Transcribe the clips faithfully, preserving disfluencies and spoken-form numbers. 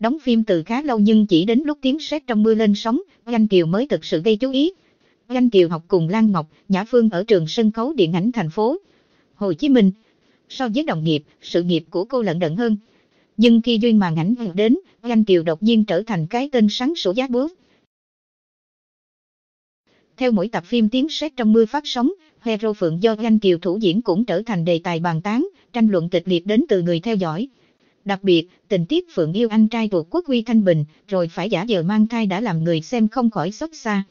Đóng phim từ khá lâu nhưng chỉ đến lúc Tiếng Sét Trong Mưa lên sóng, Oanh Kiều mới thực sự gây chú ý. Oanh Kiều học cùng Lan Ngọc, Nhã Phương ở trường sân khấu điện ảnh thành phố Hồ Chí Minh. So với đồng nghiệp, sự nghiệp của cô lận đận hơn. Nhưng khi duyên màn ảnh đến, Oanh Kiều đột nhiên trở thành cái tên sáng sủa giá búa. Theo mỗi tập phim Tiếng Sét Trong Mưa phát sóng, Hờ Rô Phượng do Oanh Kiều thủ diễn cũng trở thành đề tài bàn tán, tranh luận kịch liệt đến từ người theo dõi. Đặc biệt, tình tiết Phượng yêu anh trai của Quốc Huy Thanh Bình, rồi phải giả vờ mang thai đã làm người xem không khỏi xót xa.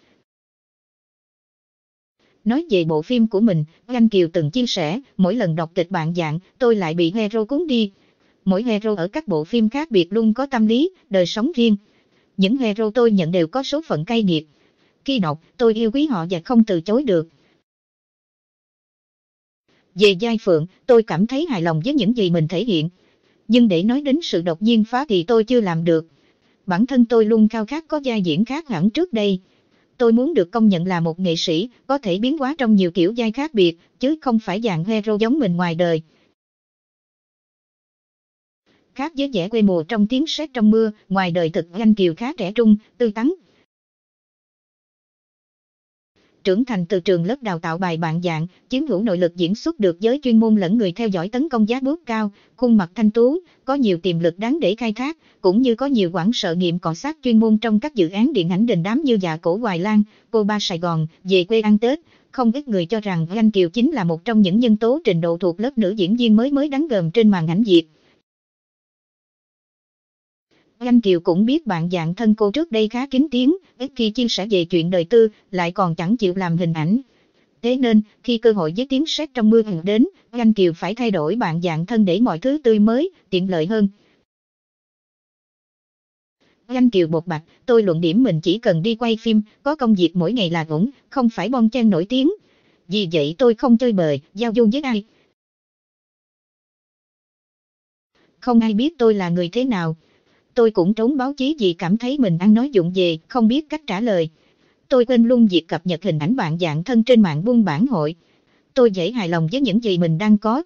Nói về bộ phim của mình, Oanh Kiều từng chia sẻ, mỗi lần đọc kịch bạn dạng, tôi lại bị hero cuốn đi. Mỗi hero ở các bộ phim khác biệt luôn có tâm lý, đời sống riêng. Những hero tôi nhận đều có số phận cay nghiệt. Khi đọc, tôi yêu quý họ và không từ chối được. Về vai Phượng, tôi cảm thấy hài lòng với những gì mình thể hiện. Nhưng để nói đến sự đột nhiên phá thì tôi chưa làm được. Bản thân tôi luôn khao khát có vai diễn khác hẳn trước đây. Tôi muốn được công nhận là một nghệ sĩ, có thể biến hóa trong nhiều kiểu vai khác biệt, chứ không phải dạng hero giống mình ngoài đời. Khác với vẻ quê mùa trong Tiếng Sét Trong Mưa, ngoài đời thực Oanh Kiều khá trẻ trung, tươi tắn. Trưởng thành từ trường lớp đào tạo bài bạn dạng, chiếm hữu nội lực diễn xuất được giới chuyên môn lẫn người theo dõi tấn công giá bút cao, khuôn mặt thanh tú, có nhiều tiềm lực đáng để khai thác, cũng như có nhiều quãng sợ nghiệm cọ sát chuyên môn trong các dự án điện ảnh đình đám như Dạ Cổ Hoài Lan, Cô Ba Sài Gòn, Về Quê Ăn Tết. Không ít người cho rằng Oanh Kiều chính là một trong những nhân tố trình độ thuộc lớp nữ diễn viên mới mới đáng gờm trên màn ảnh Việt. Oanh Kiều cũng biết bạn dạng thân cô trước đây khá kín tiếng, ít khi chia sẻ về chuyện đời tư, lại còn chẳng chịu làm hình ảnh. Thế nên, khi cơ hội với Tiếng Sét Trong Mưa đến, Oanh Kiều phải thay đổi bạn dạng thân để mọi thứ tươi mới, tiện lợi hơn. Oanh Kiều bột bạc, tôi luận điểm mình chỉ cần đi quay phim, có công việc mỗi ngày là ổn, không phải bon chen nổi tiếng. Vì vậy tôi không chơi bời, giao du với ai. Không ai biết tôi là người thế nào. Tôi cũng trốn báo chí vì cảm thấy mình ăn nói vụng về, không biết cách trả lời. Tôi quên luôn việc cập nhật hình ảnh bạn dạng thân trên mạng buôn bản hội. Tôi dễ hài lòng với những gì mình đang có.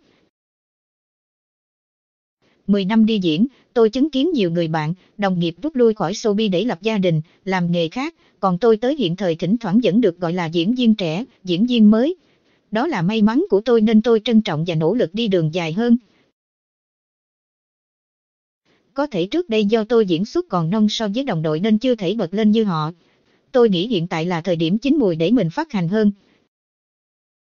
Mười năm đi diễn, tôi chứng kiến nhiều người bạn, đồng nghiệp rút lui khỏi showbiz để lập gia đình, làm nghề khác. Còn tôi tới hiện thời thỉnh thoảng vẫn được gọi là diễn viên trẻ, diễn viên mới. Đó là may mắn của tôi nên tôi trân trọng và nỗ lực đi đường dài hơn. Có thể trước đây do tôi diễn xuất còn nông so với đồng đội nên chưa thể bật lên như họ. Tôi nghĩ hiện tại là thời điểm chín mùi để mình phát hành hơn.